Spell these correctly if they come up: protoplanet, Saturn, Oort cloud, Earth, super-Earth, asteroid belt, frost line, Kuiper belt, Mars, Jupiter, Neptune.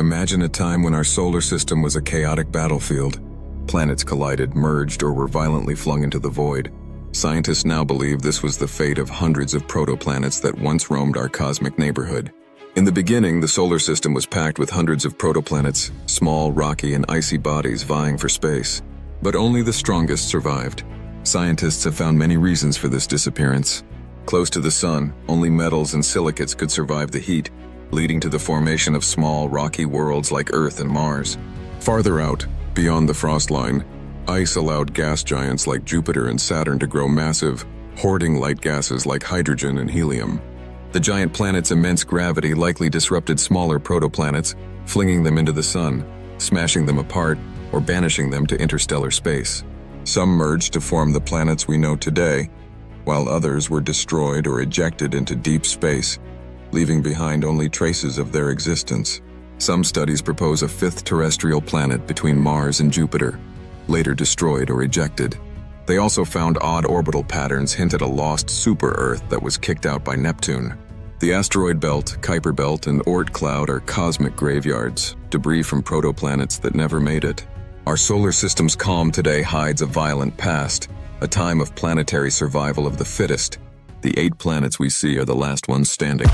Imagine a time when our solar system was a chaotic battlefield. Planets collided, merged, or were violently flung into the void. Scientists now believe this was the fate of hundreds of protoplanets that once roamed our cosmic neighborhood. In the beginning, the solar system was packed with hundreds of protoplanets, small, rocky, and icy bodies vying for space. But only the strongest survived. Scientists have found many reasons for this disappearance. Close to the sun, only metals and silicates could survive the heat, leading to the formation of small, rocky worlds like Earth and Mars. Farther out, beyond the frost line, ice allowed gas giants like Jupiter and Saturn to grow massive, hoarding light gases like hydrogen and helium. The giant planet's immense gravity likely disrupted smaller protoplanets, flinging them into the sun, smashing them apart, or banishing them to interstellar space. Some merged to form the planets we know today, while others were destroyed or ejected into deep space, leaving behind only traces of their existence. Some studies propose a fifth terrestrial planet between Mars and Jupiter, later destroyed or ejected. They also found odd orbital patterns hint at a lost super-Earth that was kicked out by Neptune. The asteroid belt, Kuiper belt, and Oort cloud are cosmic graveyards, debris from protoplanets that never made it. Our solar system's calm today hides a violent past, a time of planetary survival of the fittest. The 8 planets we see are the last ones standing.